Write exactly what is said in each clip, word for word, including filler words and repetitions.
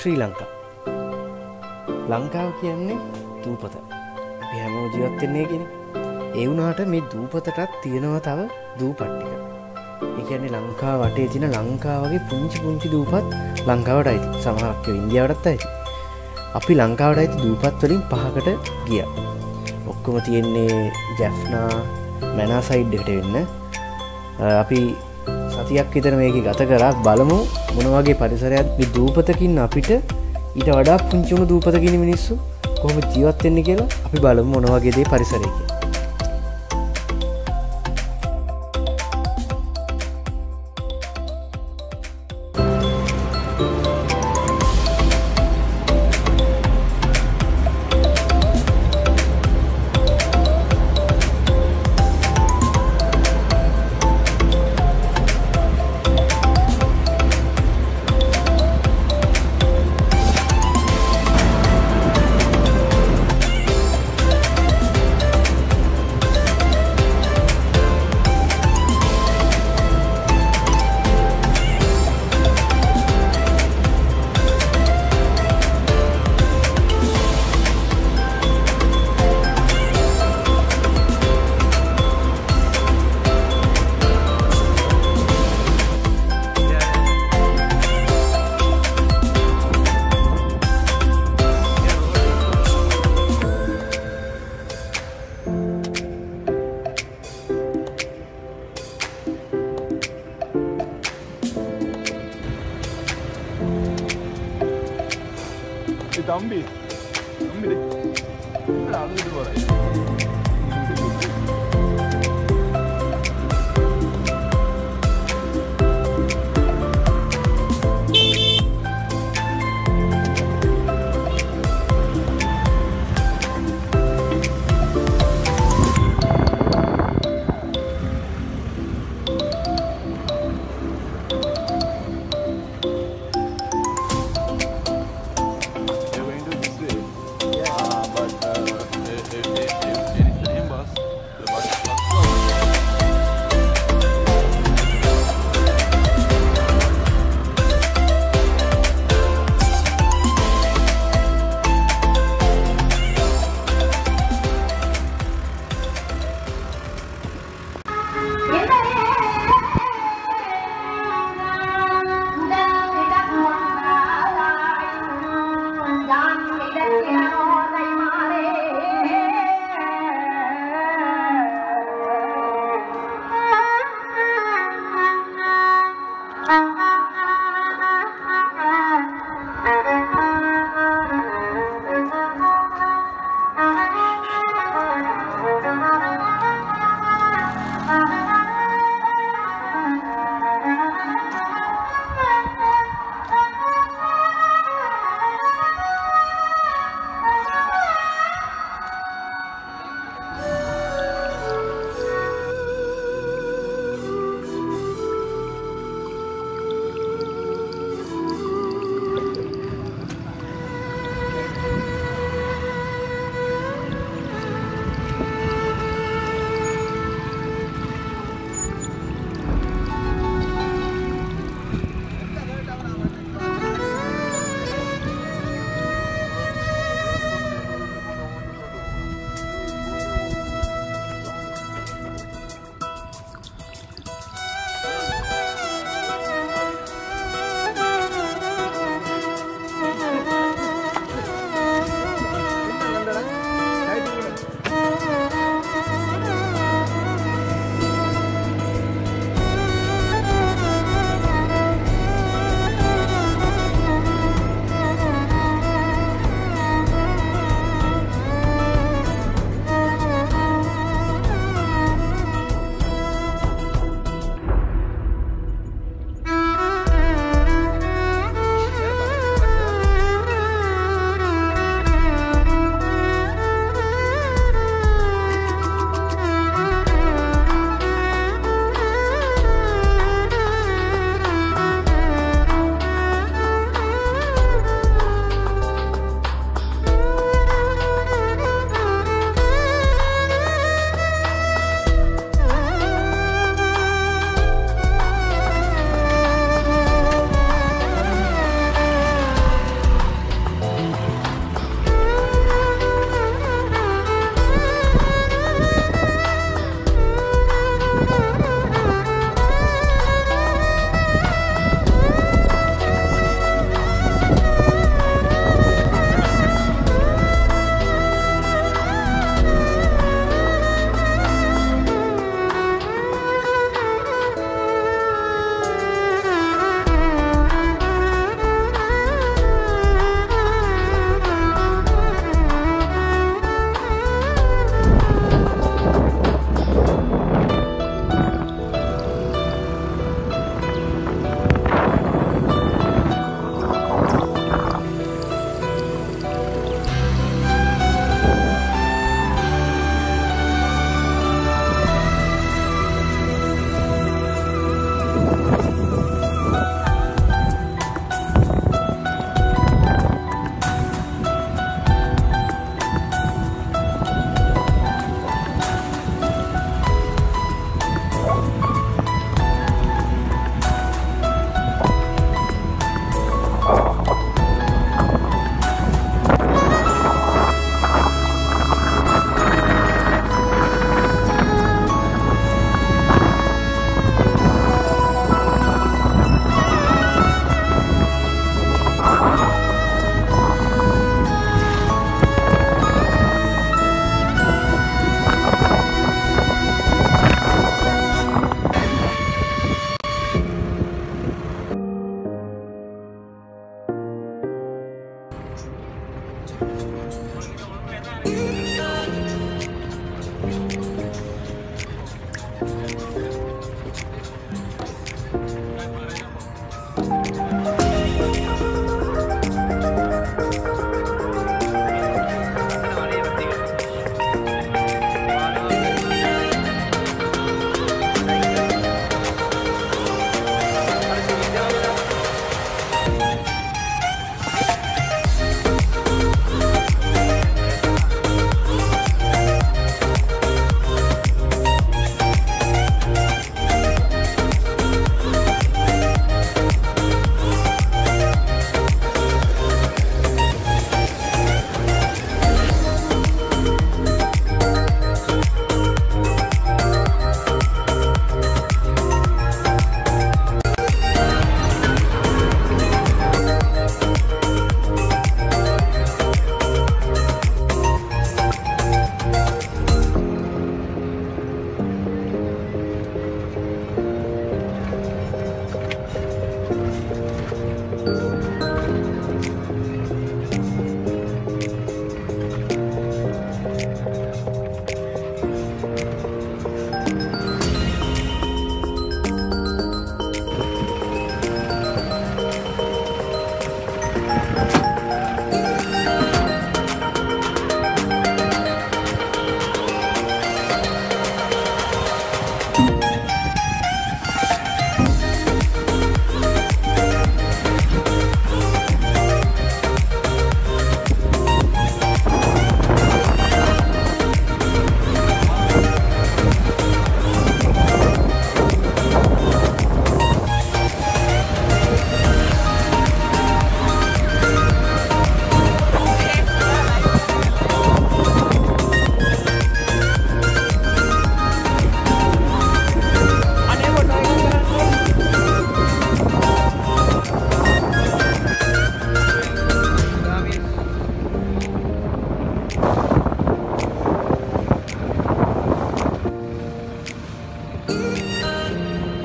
ශ්‍රී ලංකාව. ලංකාව කියන්නේ දූපත. අපි හැමෝම ජීවත් වෙන්නේ කියන්නේ. ඒ වුණාට මේ දූපතටත් තියෙනවා තව දූපට්ටික. ඒ කියන්නේ ලංකාව වටේ තියෙන ලංකාවගේ පුංචි පුංචි දූපත් ලංකාවට අයිති. සමහරක් ඒ ඉන්දියාවටත් අයිති. අපි ලංකාවට අයිති දූපත් වලින් පහකට ගියා. ඔක්කොම තියෙන්නේ ජැෆ්නා මැනා සයිඩ් එකට වෙන්න. අපි සතියක් විතර මේක ගත කරා බලමු මොන වගේ පරිසරයක් මේ දූපතකින් අපිට ඊට වඩා පුංචි උණු දූපතකින් මිනිස්සු කොහොම ජීවත් වෙන්නේ කියලා අපි බලමු මොන වගේ දේ පරිසරයක. Tambi, tambi de, nada de eso por ahí. Yeah, but uh, it, it, it.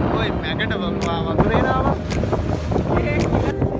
Oi, maggot.